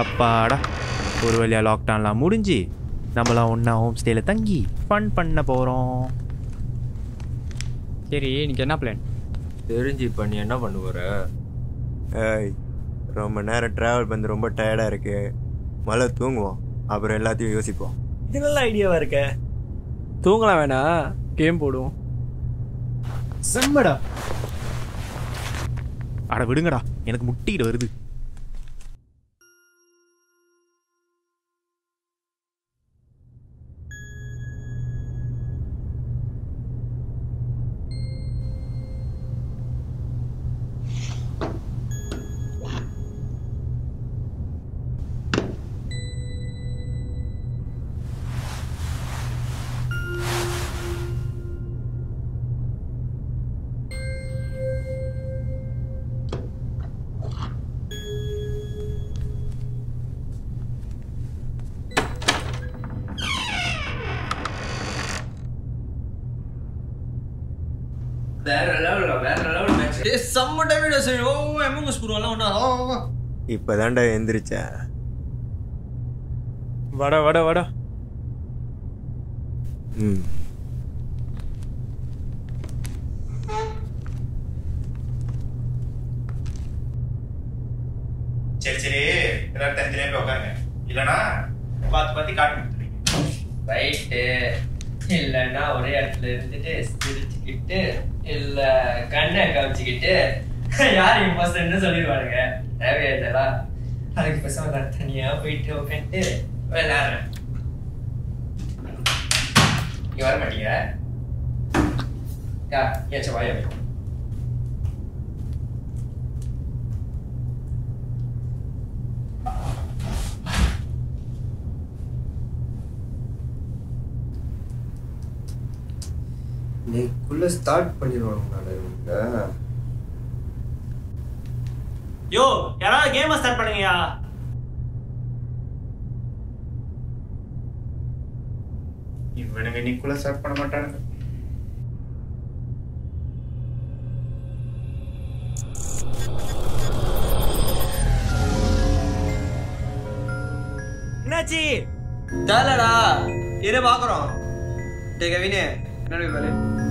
அப்பாடா ஒரு வழியாக லாக்டவுன்லாம் முடிஞ்சு நம்மளாம் ஒன்றா ஹோம் ஸ்டேயில் தங்கி ஃபன் பண்ண போகிறோம். சரி, இன்னைக்கு என்ன பிளான்? தெரிஞ்சு இப்போ நீ என்ன பண்ண போகிற? ஏய், ரொம்ப நேரம் ட்ராவல் பண்ணி ரொம்ப டயர்டாக இருக்கு, மழை தூங்குவோம், அப்புறம் எல்லாத்தையும் யோசிப்போம். இது நல்ல ஐடியாவாக இருக்க. தூங்கலாம் வேணா, கேம் போடுவோம். செம்மடா. அட விடுங்கடா, எனக்கு முட்டிக்கிட்டு வருது. இப்பதான்டா எந்திரிச்ச. வட வட வட. சரி சரி, எல்லாரும் தனித்தனியா போய் உட்காருங்க, இல்லன்னா பார்த்து பார்த்து காட்டு கொடுத்துருங்க. ரைட்டு, இல்லைன்னா ஒரே இடத்துல இருந்துட்டு சிரிச்சுக்கிட்டு இல்ல கண்ணை கவிச்சுக்கிட்டு யார் இம்பாஸ்டர்ன்னு சொல்லிடுவாருங்க. தேவையா அதுக்கு பேசாம தனியா போயிட்டு உட்காந்து விளையாடுறேன். நீங்க வர மாட்டீங்க, ஏச்சா வாய் வைக்கும். நீக்குள்ள ஸ்டார்ட் பண்ணிடுவாங்க. யோ, யாராவது கேம் ஸ்டார்ட் பண்ணுங்கயா. இவனுங்க நிக்குலா ஸ்டார்ட் பண்ண மாட்டானுங்க. என்னாச்சி? தலடா இரு பாக்குறோம். டேய் கவினே, என்னடா பாரு.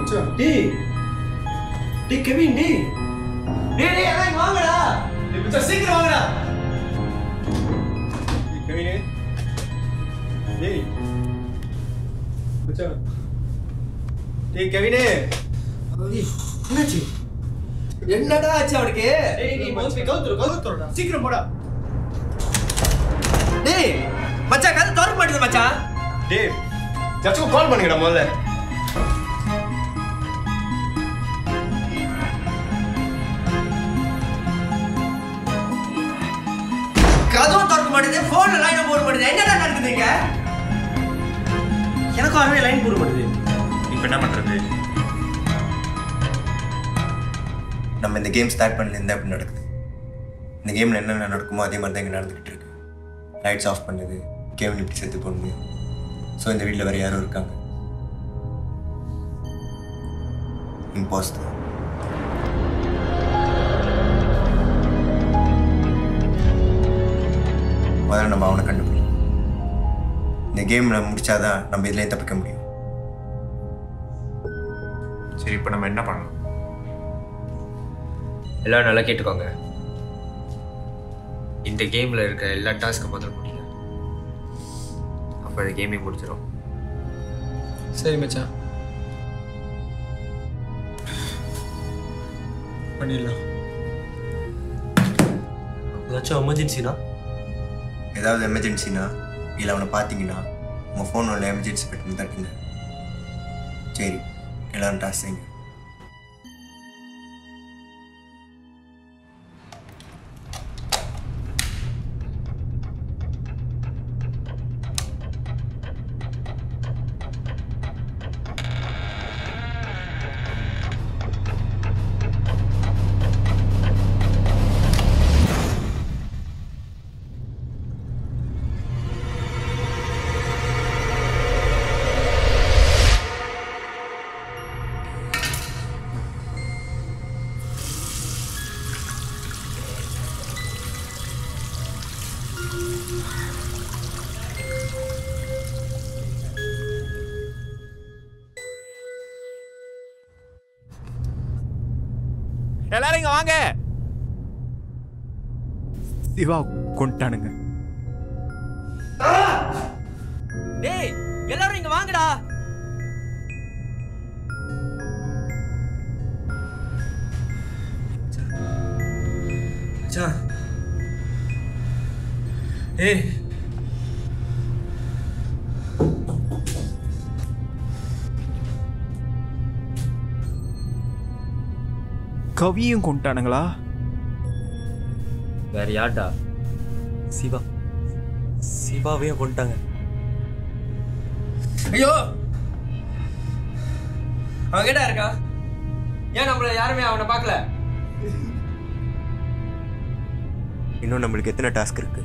அச்சா டேய். டேய் கெவின் டேய். டேய் டேய் அங்க வாங்கடா. டேய் பச்ச சீக்கிரம் வாங்கடா. டேய் மச்சான், டேய் கவினே, அடி என்னாச்சு? என்னடா ஆச்சு அவனுக்கு? டேய் நீ மோஸ்ட் கவுத்துற கவுத்துறடா, சீக்கிரம் போடா. டேய் மச்சான் கதை தர மாட்டேது மச்சான். டேய் ஜட்ஜுக்கு கால் பண்ணுங்கடா முதல்ல. கதவு தர மாட்டேது, போன்ல லைன் போட மாட்டேது, என்னடா நடக்குதுங்க? எனக்கும் ஆர்வே லைன் போடுது. இப்போ என்ன பண்றது? நம்ம இந்த கேம் ஸ்டார்ட் பண்ணிருந்தா எப்படி நடக்குது? இந்த கேம்ல என்ன நடக்குமோ அதே மாதிரி தான் இங்கே நடந்துகிட்டு இருக்கு. லைட்ஸ் ஆஃப் பண்ணுது, கேம் இப்படி சேர்த்து போடுது. ஸோ இந்த வீட்டில் வேற யாரும் இருக்காங்க. இம்பாஸ்டர். முதல்ல நம்ம அவனை கண்டுபிடிக்கணும். இந்த கேம்ல முடிச்சாதான் நம்ம இதுலயும் தப்பிக்க முடியும். சரி, இப்போ நம்ம என்ன பண்ணணும்? எல்லாரும் நல்லா கேட்டுக்கோங்க. இந்த கேம்ல இருக்க எல்லா டாஸ்க்கும் முதல்ல முடியல, அப்போ இந்த கேமே முடிச்சிடும். சரி மச்சான், பண்ணிடலாம். ஏதாச்சும் எமர்ஜென்சினா? ஏதாவது எமர்ஜென்சினா இல்லை அவனை பார்த்தீங்கன்னா உங்கள் ஃபோன் உள்ள எமர்ஜென்சி பட்டன் தட்டுங்க. சரி, எல்லாரும் டாஸ் செய்யுங்க. எல்லாரும் இங்க வாங்க. சிவா கொண்டானுங்க. டேய் எல்லாரும் இங்க வாங்கடா. மச்சான் ஏய் கவியும் கொண்டானுங்களா? வேற யார்டா? சிவா சிவாவையும் கொண்டாங்க. ஐயோ அவன் கேட்டா இருக்கா? ஏன் நம்மள யாருமே அவனை பார்க்கல? இன்னும் நம்மளுக்கு எத்தனை டாஸ்க் இருக்கு?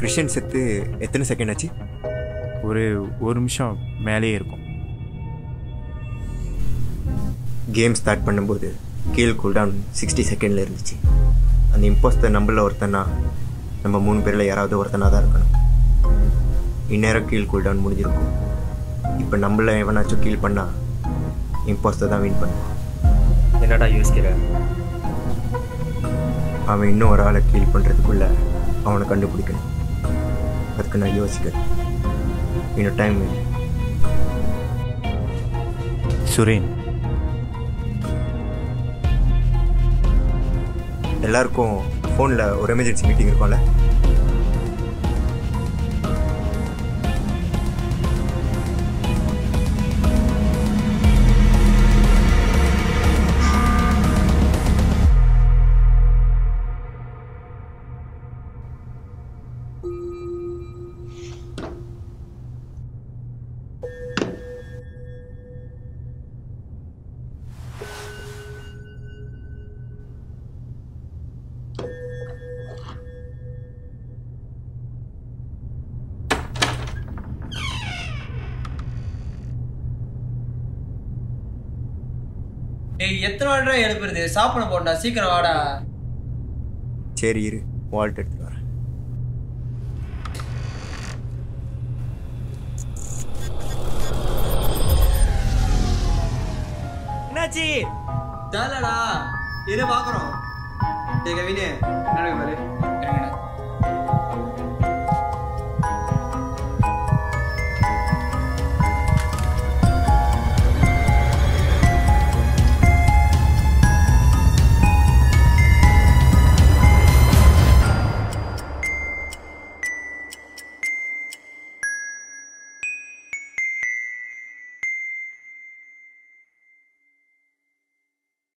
கிருஷ்ணன் செத்து எத்தனை செகண்ட் ஆச்சு? ஒரு நிமிஷம் மேலேயே இருக்கும். கேம் ஸ்டார்ட் பண்ணும்போது கீழ் கூல்டவுன் 60 செகண்டில் இருந்துச்சு. அந்த இம்போஸ்டர் நம்மள ஒருத்தனா, நம்ம 3 பேரில் யாராவது ஒருத்தனாக தான் இருக்கணும். இந்நேரம் கீழ் கூல்டவுன் முடிஞ்சிருக்கும். இப்போ நம்மள எவனாச்சும் கீழ் பண்ணால் இம்போஸ்டர் தான் வின் பண்ணுவான். என்னடா யோசிக்கிற? அவன் இன்னும் ஒரு ஆளை கீழ் பண்ணுறதுக்குள்ளே அவனை கண்டுபிடிக்கணும். அதுக்கு நான் யோசிக்கிறேன். இன்னும் டைம் இல்லை. சுரேன் எல்லாருக்கும் ஃபோனில் ஒரு எமர்ஜென்சி மீட்டிங் இருக்கும்ல, எழுப்புறது சாப்பிட போடா சீக்கிரம் வாடா. சரி இரு வால்ட் எடுத்துட்டு வரேன். என்னாச்சு? தானடா இரு பாக்குறோம். கவினே நடக்க பாரு.